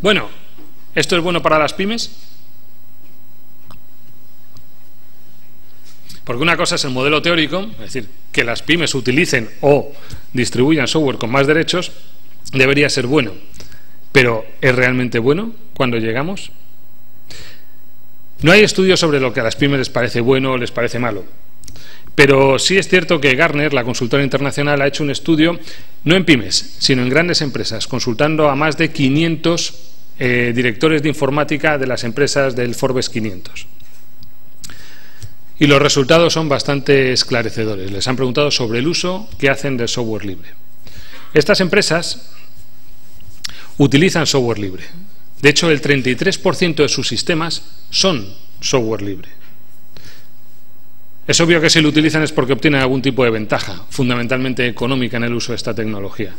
Bueno, ¿esto es bueno para las pymes? Porque una cosa es el modelo teórico, es decir, que las pymes utilicen o distribuyan software con más derechos, debería ser bueno. Pero ¿es realmente bueno cuando llegamos? No hay estudios sobre lo que a las pymes les parece bueno o les parece malo. Pero sí es cierto que Gartner, la consultora internacional, ha hecho un estudio, no en pymes, sino en grandes empresas, consultando a más de 500 directores de informática de las empresas del Forbes 500. Y los resultados son bastante esclarecedores. Les han preguntado sobre el uso que hacen del software libre. Estas empresas utilizan software libre. De hecho, el 33% de sus sistemas son software libre. Es obvio que si lo utilizan es porque obtienen algún tipo de ventaja, fundamentalmente económica, en el uso de esta tecnología.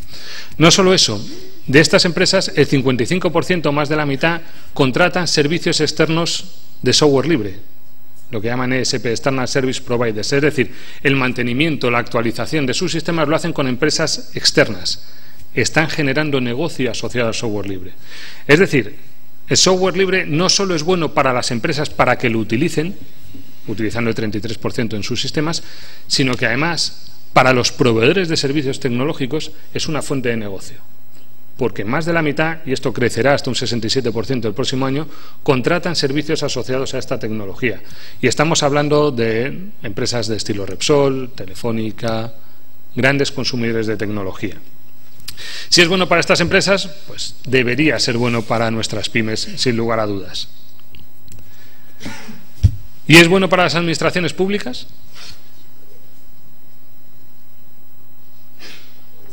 No solo eso, de estas empresas el 55%, más de la mitad, contratan servicios externos de software libre, lo que llaman ESP, External Service Providers, es decir, el mantenimiento, la actualización de sus sistemas lo hacen con empresas externas. Están generando negocio asociado al software libre. Es decir, el software libre no solo es bueno para las empresas para que lo utilicen, utilizando el 33% en sus sistemas, sino que además para los proveedores de servicios tecnológicos es una fuente de negocio, porque más de la mitad, y esto crecerá hasta un 67% el próximo año, contratan servicios asociados a esta tecnología, y estamos hablando de empresas de estilo Repsol, Telefónica, grandes consumidores de tecnología. Si es bueno para estas empresas, pues debería ser bueno para nuestras pymes, sin lugar a dudas. ¿Y es bueno para las administraciones públicas?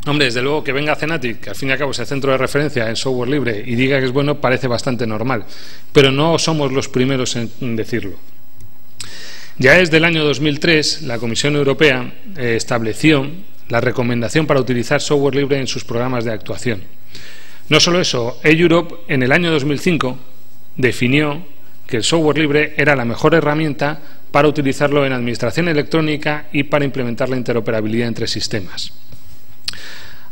Hombre, desde luego que venga CENATIC, que al fin y al cabo es el centro de referencia en software libre, y diga que es bueno, parece bastante normal. Pero no somos los primeros en decirlo. Ya desde el año 2003, la Comisión Europea estableció la recomendación para utilizar software libre en sus programas de actuación. No solo eso, eEurope en el año 2005 definió que el software libre era la mejor herramienta para utilizarlo en administración electrónica y para implementar la interoperabilidad entre sistemas.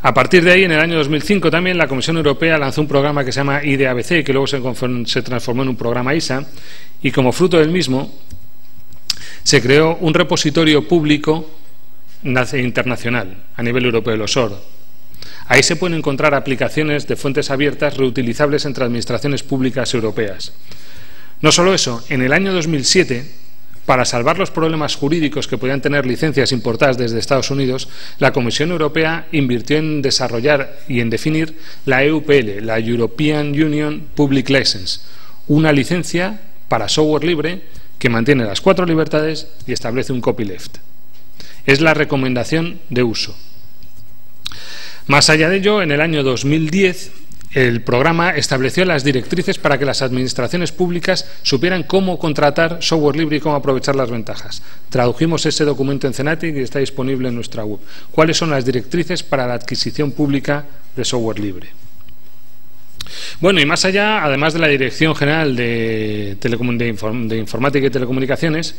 A partir de ahí, en el año 2005 también, la Comisión Europea lanzó un programa que se llama IDABC, que luego se transformó en un programa ISA, y como fruto del mismo se creó un repositorio público internacional a nivel europeo, el OSOR. Ahí se pueden encontrar aplicaciones de fuentes abiertas reutilizables entre administraciones públicas europeas. No solo eso, en el año 2007, para salvar los problemas jurídicos que podían tener licencias importadas desde Estados Unidos, la Comisión Europea invirtió en desarrollar y en definir la EUPL, la European Union Public License, una licencia para software libre que mantiene las cuatro libertades y establece un copyleft. Es la recomendación de uso. Más allá de ello, en el año 2010... el programa estableció las directrices para que las administraciones públicas supieran cómo contratar software libre y cómo aprovechar las ventajas. Tradujimos ese documento en CENATIC y está disponible en nuestra web. ¿Cuáles son las directrices para la adquisición pública de software libre? Bueno, y más allá, además de la Dirección General de Informática y Telecomunicaciones,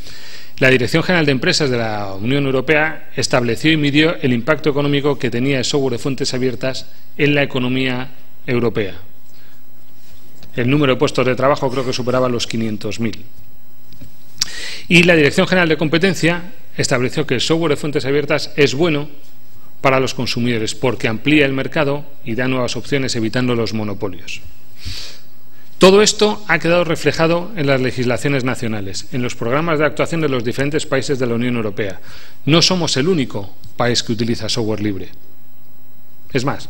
la Dirección General de Empresas de la Unión Europea estableció y midió el impacto económico que tenía el software de fuentes abiertas en la economía europea. El número de puestos de trabajo creo que superaba los 500.000. Y la Dirección General de Competencia estableció que el software de fuentes abiertas es bueno para los consumidores porque amplía el mercado y da nuevas opciones evitando los monopolios. Todo esto ha quedado reflejado en las legislaciones nacionales, en los programas de actuación de los diferentes países de la Unión Europea. No somos el único país que utiliza software libre. Es más,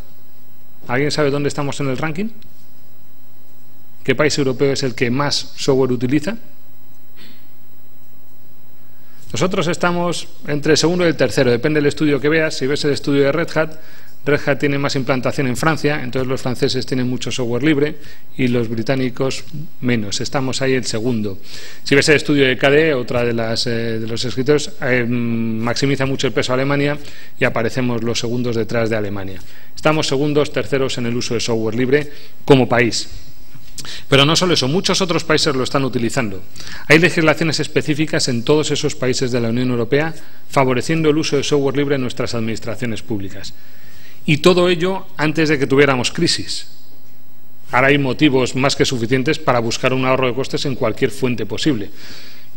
¿alguien sabe dónde estamos en el ranking? ¿Qué país europeo es el que más software utiliza? Nosotros estamos entre el segundo y el tercero, depende del estudio que veas. Si ves el estudio de Red Hat, Red Hat tiene más implantación en Francia, entonces los franceses tienen mucho software libre y los británicos menos, estamos ahí el segundo. Si ves el estudio de KDE, otra de los escritores, maximiza mucho el peso a Alemania y aparecemos los segundos detrás de Alemania. Estamos segundos, terceros en el uso de software libre como país. Pero no solo eso, muchos otros países lo están utilizando. Hay legislaciones específicas en todos esos países de la Unión Europea favoreciendo el uso de software libre en nuestras administraciones públicas. Y todo ello antes de que tuviéramos crisis. Ahora hay motivos más que suficientes para buscar un ahorro de costes en cualquier fuente posible.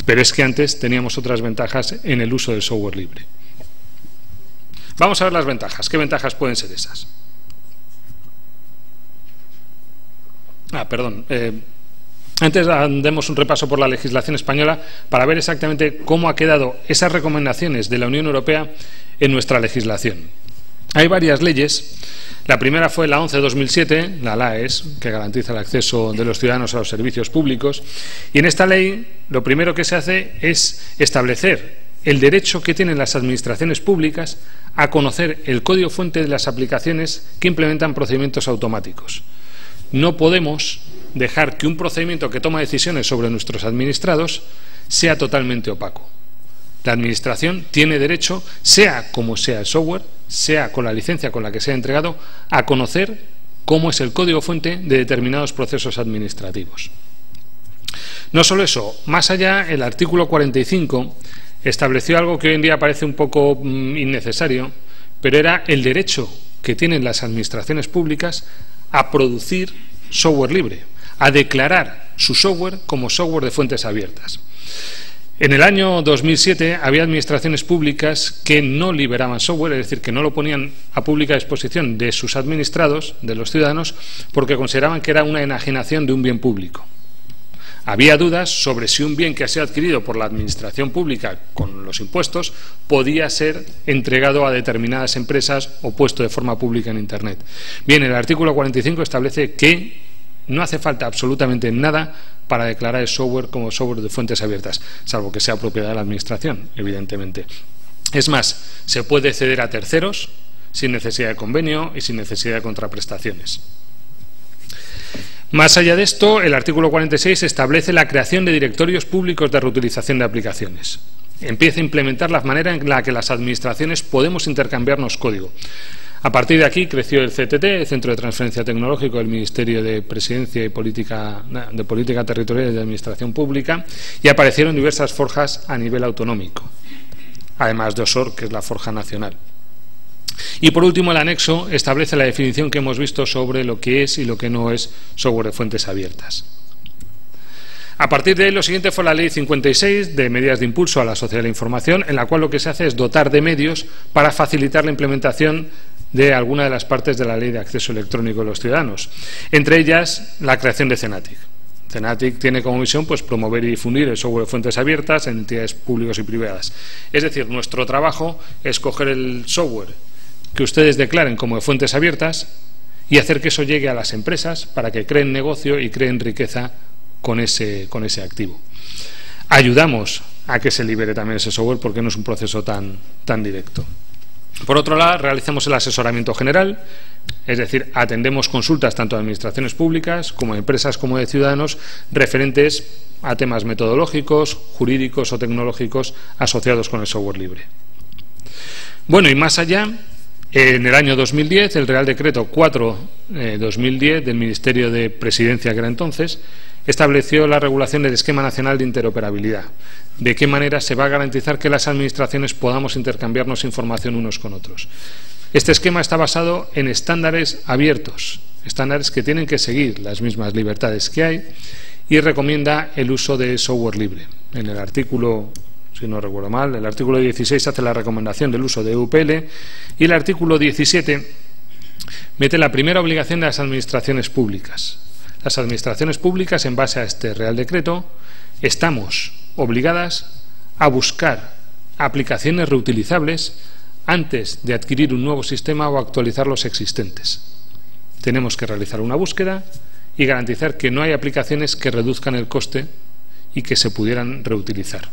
Pero es que antes teníamos otras ventajas en el uso del software libre. Vamos a ver las ventajas. ¿Qué ventajas pueden ser esas? Antes demos un repaso por la legislación española para ver exactamente cómo ha quedado esas recomendaciones de la Unión Europea en nuestra legislación. Hay varias leyes. La primera fue la 11/2007, la LAES, que garantiza el acceso de los ciudadanos a los servicios públicos. Y en esta ley lo primero que se hace es establecer el derecho que tienen las administraciones públicas a conocer el código fuente de las aplicaciones que implementan procedimientos automáticos. No podemos dejar que un procedimiento que toma decisiones sobre nuestros administrados sea totalmente opaco. La Administración tiene derecho, sea como sea el software, sea con la licencia con la que sea entregado, a conocer cómo es el código fuente de determinados procesos administrativos. No solo eso, más allá, el artículo 45 estableció algo que hoy en día parece un poco innecesario, pero era el derecho que tienen las administraciones públicas a producir software libre, a declarar su software como software de fuentes abiertas. En el año 2007 había administraciones públicas que no liberaban software, es decir, que no lo ponían a pública disposición de sus administrados, de los ciudadanos, porque consideraban que era una enajenación de un bien público. Había dudas sobre si un bien que ha sido adquirido por la administración pública con los impuestos podía ser entregado a determinadas empresas o puesto de forma pública en Internet. Bien, el artículo 45 establece que no hace falta absolutamente nada para declarar el software como software de fuentes abiertas, salvo que sea propiedad de la Administración, evidentemente. Es más, se puede ceder a terceros sin necesidad de convenio y sin necesidad de contraprestaciones. Más allá de esto, el artículo 46 establece la creación de directorios públicos de reutilización de aplicaciones. Empieza a implementar la manera en la que las administraciones podemos intercambiarnos código. A partir de aquí creció el CTT, el Centro de Transferencia Tecnológico del Ministerio de Presidencia y Política Territorial y de Administración Pública, y aparecieron diversas forjas a nivel autonómico, además de OSOR, que es la forja nacional. Y por último, el anexo establece la definición que hemos visto sobre lo que es y lo que no es software de fuentes abiertas. A partir de ahí, lo siguiente fue la Ley 56 de medidas de impulso a la sociedad de la información, en la cual lo que se hace es dotar de medios para facilitar la implementación de alguna de las partes de la Ley de Acceso Electrónico de los Ciudadanos, entre ellas la creación de CENATIC. CENATIC tiene como misión promover y difundir el software de fuentes abiertas en entidades públicas y privadas. Es decir, nuestro trabajo es coger el software que ustedes declaren como de fuentes abiertas y hacer que eso llegue a las empresas para que creen negocio y creen riqueza con ese activo. Ayudamos a que se libere también ese software porque no es un proceso tan directo. Por otro lado, realizamos el asesoramiento general, es decir, atendemos consultas tanto de administraciones públicas como de empresas como de ciudadanos referentes a temas metodológicos, jurídicos o tecnológicos asociados con el software libre. Bueno, y más allá, en el año 2010, el Real Decreto 4/2010 del Ministerio de Presidencia, que era entonces, estableció la regulación del Esquema Nacional de Interoperabilidad. ¿De qué manera se va a garantizar que las administraciones podamos intercambiarnos información unos con otros? Este esquema está basado en estándares abiertos, estándares que tienen que seguir las mismas libertades que hay, y recomienda el uso de software libre. En el artículo, si no recuerdo mal, el artículo 16 hace la recomendación del uso de UPL y el artículo 17 mete la primera obligación de las administraciones públicas. Las administraciones públicas, en base a este Real Decreto, estamos obligadas a buscar aplicaciones reutilizables antes de adquirir un nuevo sistema o actualizar los existentes. Tenemos que realizar una búsqueda y garantizar que no hay aplicaciones que reduzcan el coste y que se pudieran reutilizar.